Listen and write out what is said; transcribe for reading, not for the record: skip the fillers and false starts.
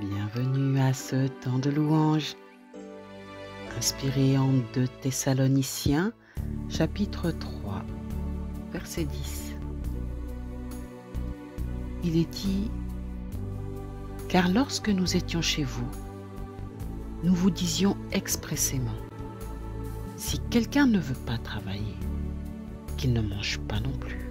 Bienvenue à ce temps de louange, inspiré en 2 Thessaloniciens, chapitre 3, verset 10. Il est dit, « Car lorsque nous étions chez vous, nous vous disions expressément, si quelqu'un ne veut pas travailler, qu'il ne mange pas non plus. »